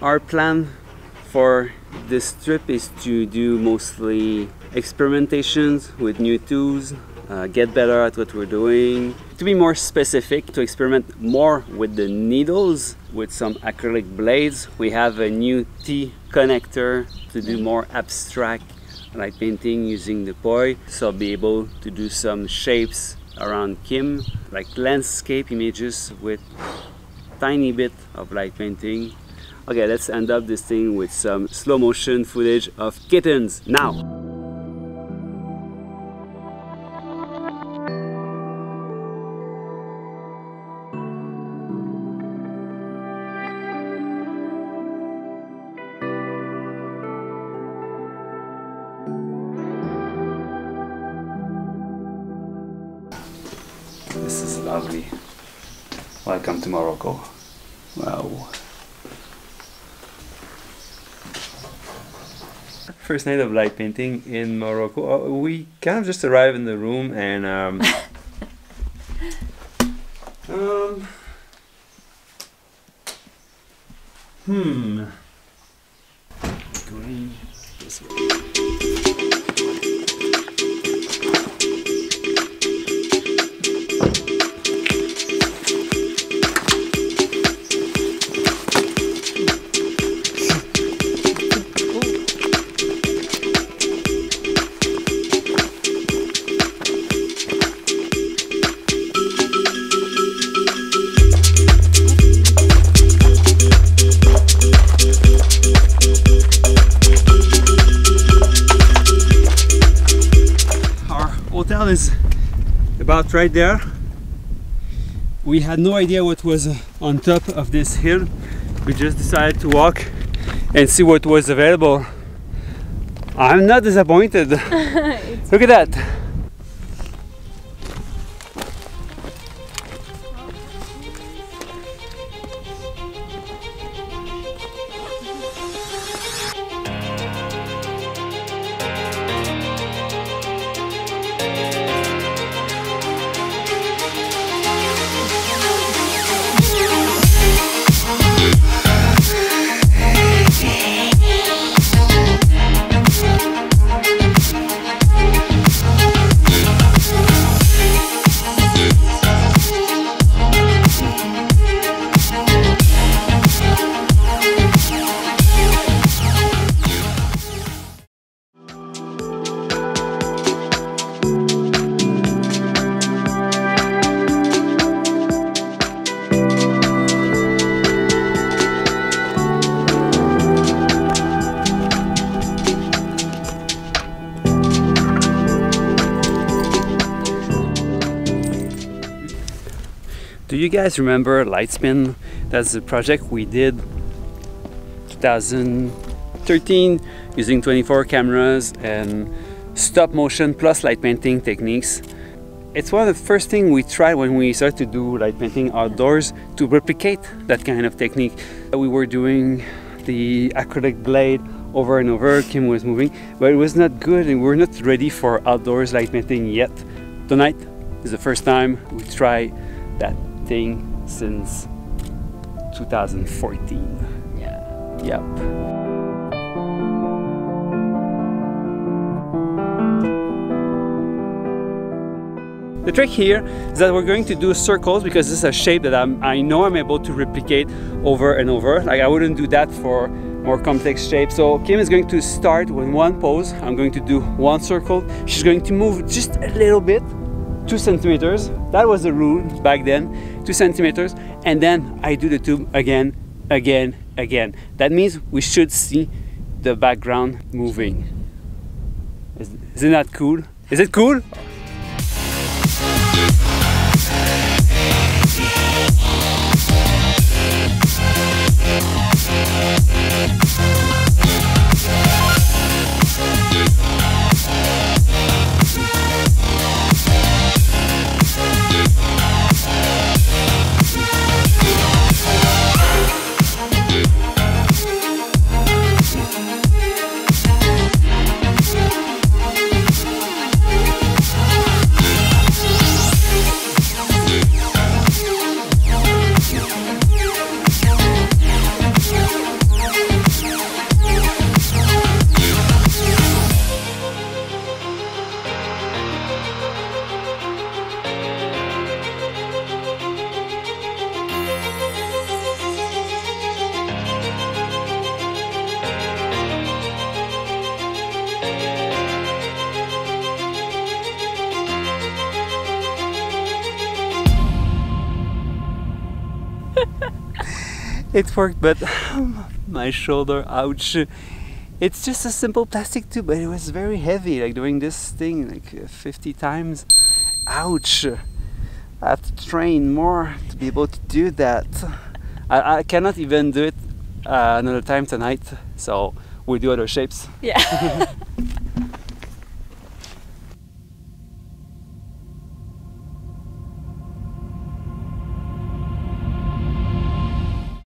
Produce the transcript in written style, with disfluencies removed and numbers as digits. Our plan for this trip is to do mostly experimentations with new tools, get better at what we're doing. To be more specific, to experiment more with the needles, with some acrylic blades. We have a new T connector to do more abstract light painting using the poi. So I'll be able to do some shapes around Kim, like landscape images with tiny bit of light painting. Okay, let's end up this thing with some slow motion footage of kittens now. This is lovely. Welcome to Morocco. Wow. First night of light painting in Morocco. We kind of just arrived in the room and green. This is about right there. We had no idea what was on top of this hill. We just decided to walk and see what was available. I'm not disappointed. Look at that. Do you guys remember Lightspin? That's the project we did 2013 using 24 cameras and stop motion plus light painting techniques. It's one of the first things we tried when we started to do light painting outdoors, to replicate that kind of technique. We were doing the acrylic blade over and over, Kim was moving, but it was not good and we were not ready for outdoors light painting yet. Tonight is the first time we try that thing since 2014. Yeah. Yep. The trick here is that we're going to do circles because this is a shape that I know I'm able to replicate over and over. Like, I wouldn't do that for more complex shapes. So Kim is going to start with one pose. I'm going to do one circle. She's going to move just a little bit. 2 centimeters, that was the rule back then, 2 centimeters, and then I do the tube again. That means we should see the background moving. Isn't that cool? Is it cool? It worked, but my shoulder, ouch. It's just a simple plastic tube, but it was very heavy, like doing this thing like 50 times. Ouch. I have to train more to be able to do that. I cannot even do it another time tonight, so we'll do other shapes. Yeah.